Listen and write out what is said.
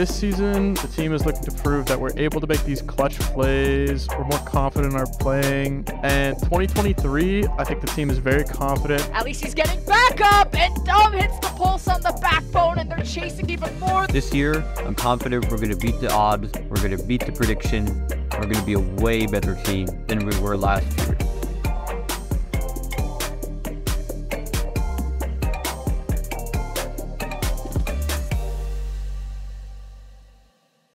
This season, the team is looking to prove that we're able to make these clutch plays. We're more confident in our playing. And 2023, I think the team is very confident. At least he's getting back up, and Dom hits the pulse on the backbone, and they're chasing even more. This year, I'm confident we're going to beat the odds. We're going to beat the prediction. We're going to be a way better team than we were last year.